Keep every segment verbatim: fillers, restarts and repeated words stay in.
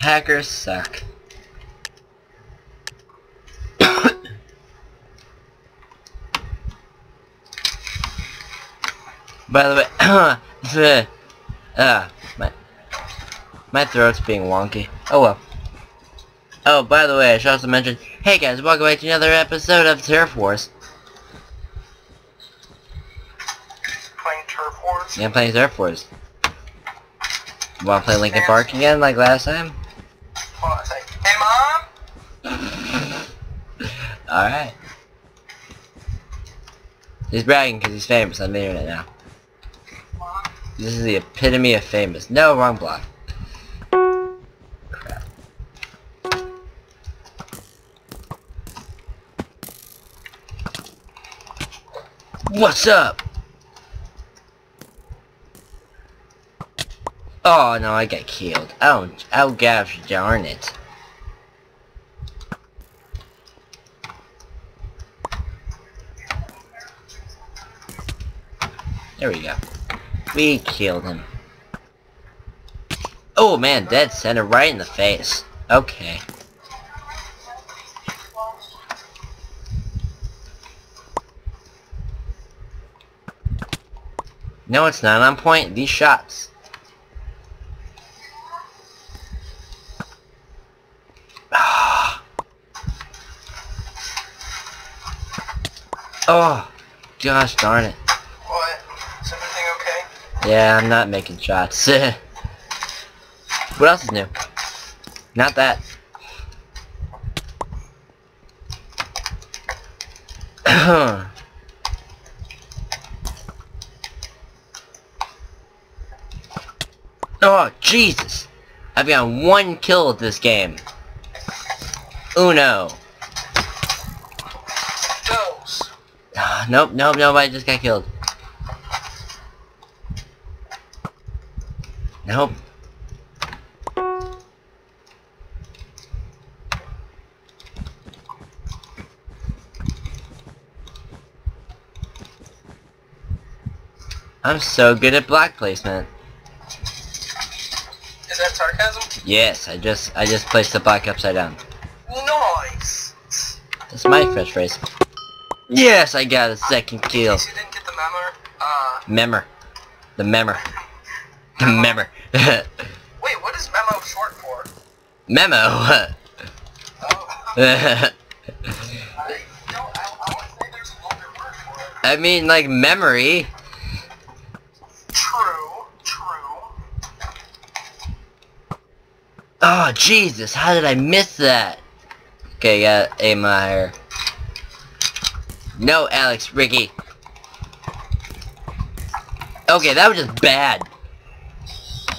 Packers suck. By the way, the uh, my my throat's being wonky. Oh well. Oh, by the way, I should also mention, hey guys, welcome back to another episode of Turf Wars. Playing Turf Wars? Yeah, I'm playing Turf Wars. You wanna play Lincoln Park again, like last time? Hold on a sec. Hey, Mom! Alright. He's bragging because he's famous on the internet now. Mom? This is the epitome of famous. No, wrong block. What's up? Oh no, I got killed. Oh, oh gosh, darn it. There we go. We killed him. Oh man, dead center, right in the face. Okay. No, it's not on point. These shots. Oh, oh gosh darn it. What? Is everything okay? Yeah, I'm not making shots. What else is new? Not that. Oh, Jesus! I've got one kill at this game. Uno. Those. Uh, nope, nope, nobody just got killed. Nope. I'm so good at block placement. Is that sarcasm? Yes, I just I just placed the block upside down. Nice. That's my fresh phrase. Yes, I got a second kill. In case you didn't get the memor, uh, memor. The memor. The memor. Wait, what is memo short for? Memo. Oh. I don't. I want to say there's a longer word for it. I mean, like memory. Oh, Jesus, how did I miss that? Okay, gotta aim higher. No, Alex, Ricky. Okay, that was just bad.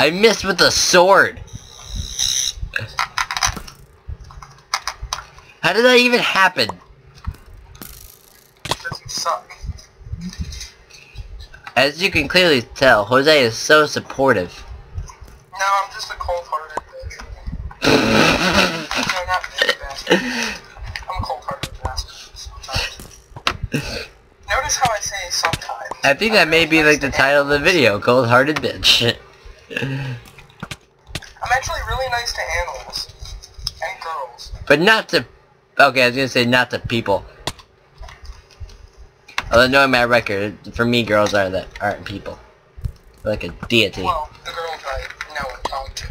I missed with the sword. How did that even happen? Because you suck. As you can clearly tell, Jose is so supportive. No, I'm just a cold-hearted. I'm a cold-hearted bitch. Notice how I say sometimes. I think that may be like the title of the video, cold-hearted bitch. I'm actually really nice to animals. And girls. But not to... Okay, I was gonna say not to people. Although knowing my record, for me girls are that aren't people. They're like a deity. Well, the girls I know and talk to.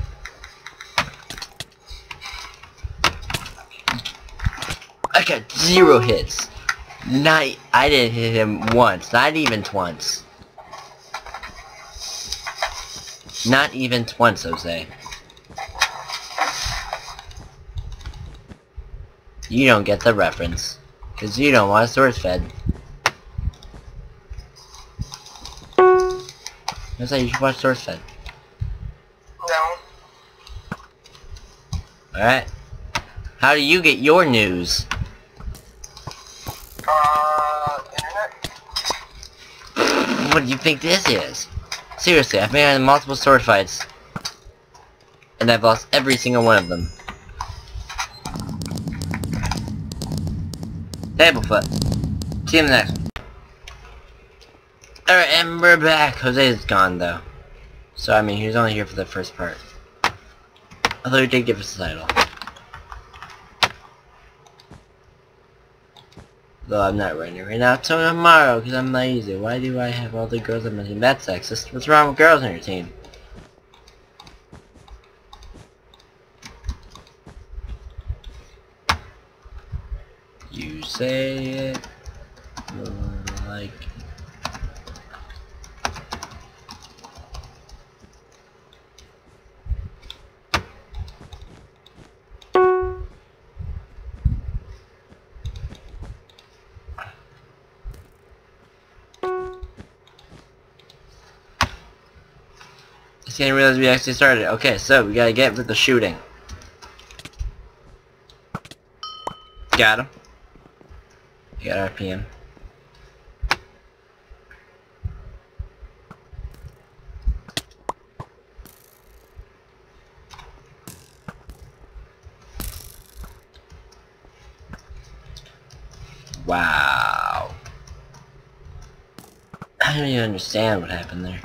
I got zero hits. Not, I didn't hit him once. Not even twice. Not even twice, I would say. You don't get the reference. Because you don't want SourceFed. I was like, you should watch SourceFed. No. Alright. How do you get your news? Uh, internet? What do you think this is? Seriously, I've been in multiple sword fights. And I've lost every single one of them. Tablefoot. See you in the next one. Alright, and we're back. Jose is gone, though. So, I mean, he was only here for the first part. Although he did give us the title. Though I'm not running right now till tomorrow because I'm lazy. Why do I have all the girls on my team? That's sexist. What's wrong with girls on your team? You say it like I didn't realize we actually started. Okay, so we gotta get with the shooting. Got him. We got R P M. Wow. I don't even understand what happened there.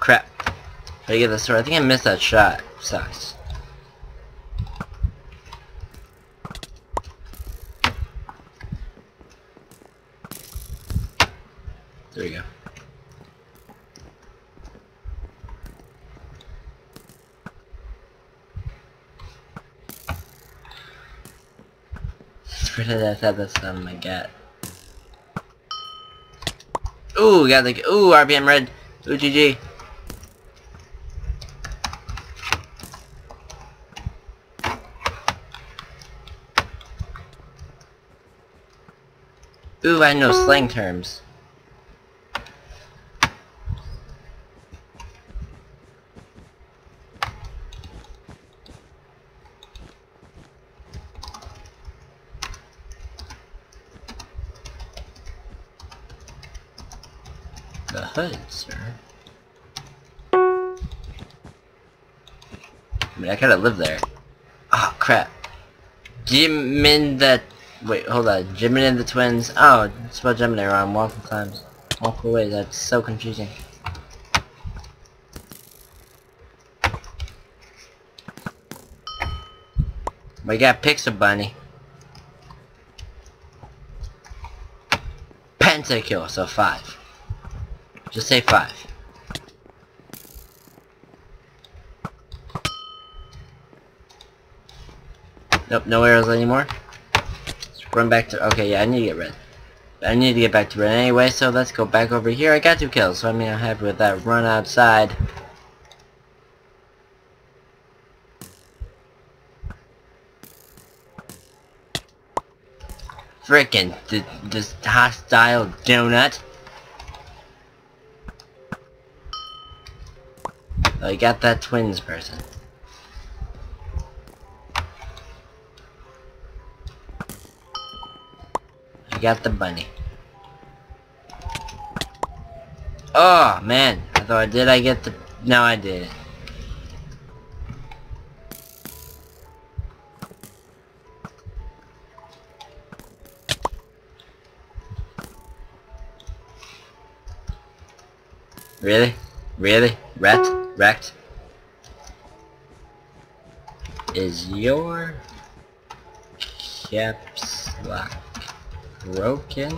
Crap. Gotta get the sword. I think I missed that shot. Sucks. There we go. Let's pretend I thought that's something um, I got. Ooh, got the. Ooh, R P M red. Ooh, G G. Ooh, I know slang terms. The hood, sir. I mean, I kinda live there. Oh, crap. Jim in the... Wait, hold on. Gemini and the twins. Oh, spell Gemini wrong. Multiple times. Multiple ways. That's so confusing. We got Pixel Bunny. Pentakill, so five. Just say five. Nope, no arrows anymore. Run back to... Okay, yeah, I need to get red. I need to get back to red anyway, so let's go back over here. I got two kills, so I mean, I'm happy with that. Run outside. Frickin' th this hostile donut. Oh, I got that twins person. Got the bunny. Oh man, I thought did I get the no I didn't. Really? Really? Wrecked? Wrecked? Is your caps lock broken?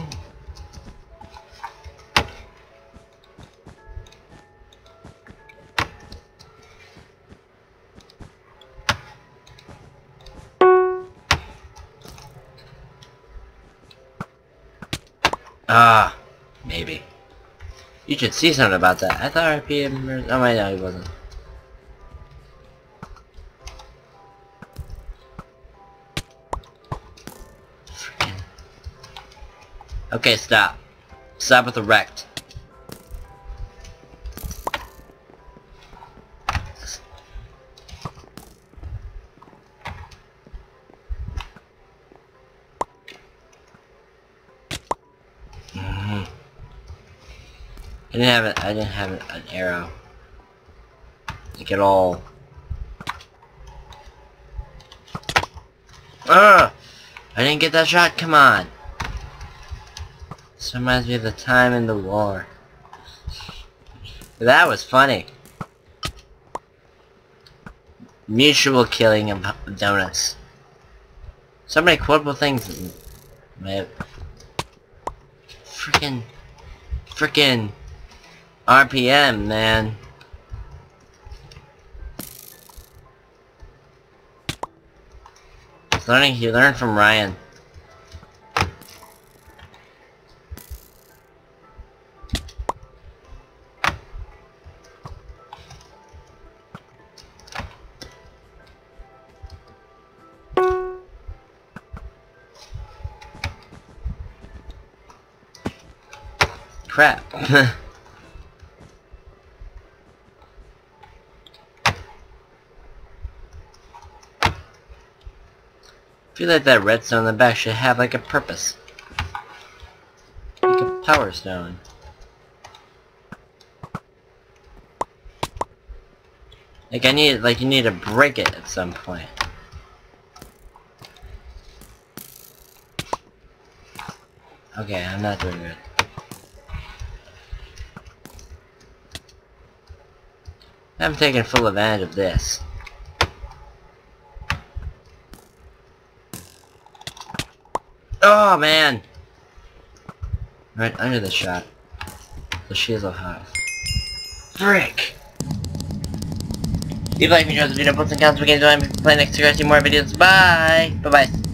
Ah, maybe. You should see something about that. I thought R P M... Oh, wait, no, he wasn't. Okay, stop. Stop with the wrecked. Mm-hmm. I didn't have it. I didn't have an arrow. Like at all. Ah! I didn't get that shot. Come on. This reminds me of the time in the war. That was funny. Mutual killing of donuts. So many quotable things. Man. Frickin' Frickin' R P M, man. It's learning, you learn from Ryan. Crap. I feel like that redstone in the back should have like a purpose. Like a power stone. Like I need, like you need to break it at some point. Okay, I'm not doing good. I'm taking full advantage of this. Oh man! Right under the shot. So she is a hot. Frick! If you like me, join the video, put some comments, we can join me, play next to watch more videos. Bye! Bye bye!